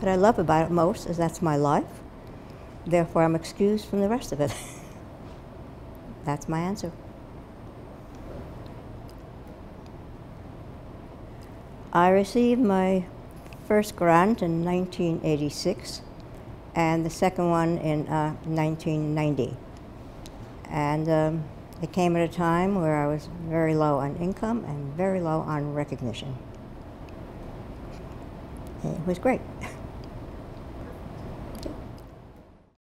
What I love about it most is that's my life. Therefore, I'm excused from the rest of it. That's my answer. I received my first grant in 1986 and the second one in 1990. And it came at a time where I was very low on income and very low on recognition. It was great.